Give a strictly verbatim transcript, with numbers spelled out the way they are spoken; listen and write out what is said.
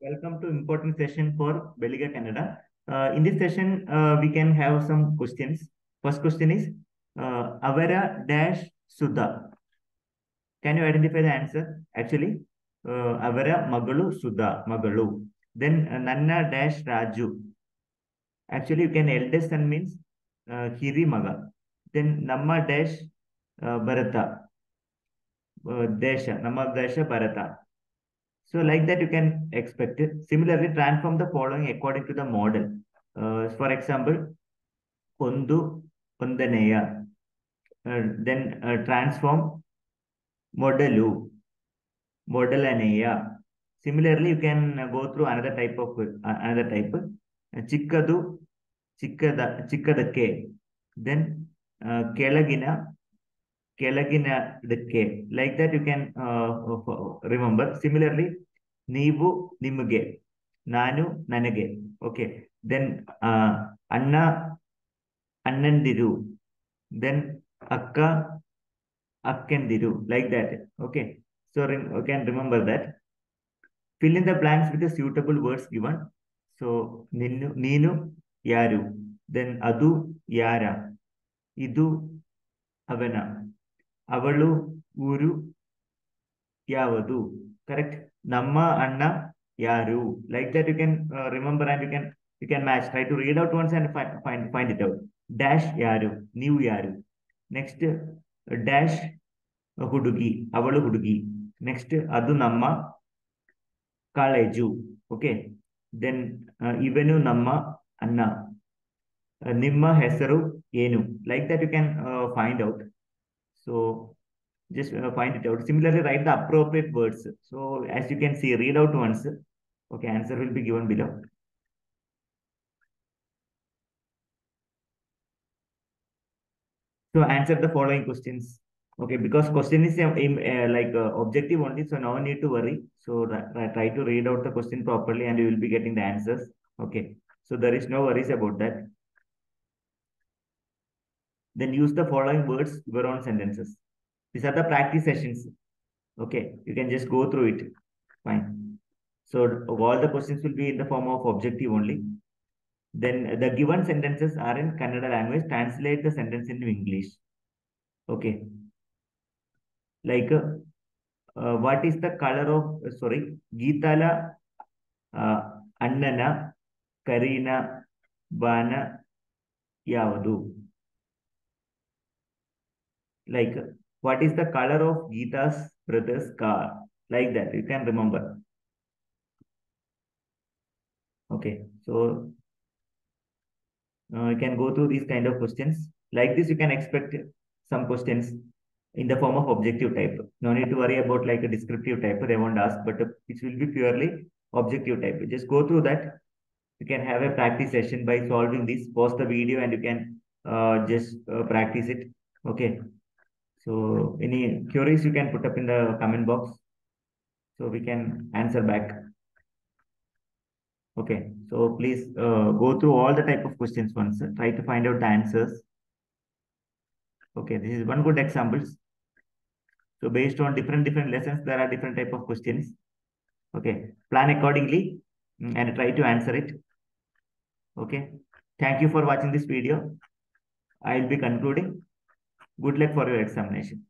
Welcome to important session for Balake Kannada. Uh, in this session, uh, we can have some questions. First question is, uh, Avara dash Sudha. Can you identify the answer? Actually, uh, Avara Magalu Sudha Magalu. Then uh, Nanna dash Raju. Actually, you can eldest son means uh, Hiri Maga. Then Namma dash uh, Bharata. Uh, Desha, Namma Desha Bharata. So like that you can expect it. Similarly, transform the following according to the model. Uh, for example, Kondu, Kondaneya. Uh, then uh, transform Modelu, Modelaneya. Similarly, you can go through another type of, uh, another type. Uh, Chikkadu, Chikkada, Chikkadakke. Then uh, Kelagina, Kelagina the K. Like that you can uh, remember. Similarly, Nivu Nimuge, Nanu Nanage. Okay. Then uh, Anna Annandiru. Then Akka Akkendiru. Like that. Okay. So you can remember that. Fill in the blanks with the suitable words given. So Ninu Ninu Yaru. Then Adu Yara. Idu Avana. Avalu Uru Yavadu. Correct. Namma Anna Yaru. Like that you can uh, remember, and you can you can match. Try to read out once and find find, find it out. Dash Yaru. New Yaru. Next uh, dash uh, Hudugi. Avalu Hudugi. Next Adu Namma Kaleju. Okay. Then uh, Ivenu Namma Anna. Uh, Nimma Hesaru Yenu. Like that you can uh, find out. So just uh, find it out. Similarly, write the appropriate words. So as you can see, read out once. Okay, answer will be given below. So answer the following questions. Okay, because question is uh, uh, like uh, objective only, so no need to worry. So try to read out the question properly and you will be getting the answers. Okay, so there is no worries about that. Then use the following words for your own sentences. These are the practice sessions. Okay, you can just go through it. Fine. So all the questions will be in the form of objective only. Then the given sentences are in Kannada language. Translate the sentence into English. Okay. Like, uh, uh, what is the color of, uh, sorry, Geetala, uh, Annana, Karina, Bana, Yavadu. Like, what is the color of Geeta's brother's car? Like that, you can remember. Okay, so uh, you can go through these kind of questions. Like this, you can expect some questions in the form of objective type. No need to worry about like a descriptive type, they won't ask, but it will be purely objective type. Just go through that. You can have a practice session by solving this. Pause the video and you can uh, just uh, practice it. Okay. So any queries you can put up in the comment box, so we can answer back. Okay, so please uh, go through all the type of questions once. Try to find out the answers. Okay, this is one good examples. So based on different different lessons, there are different type of questions. Okay, plan accordingly and try to answer it. Okay, thank you for watching this video. I will be concluding. Good luck for your examination.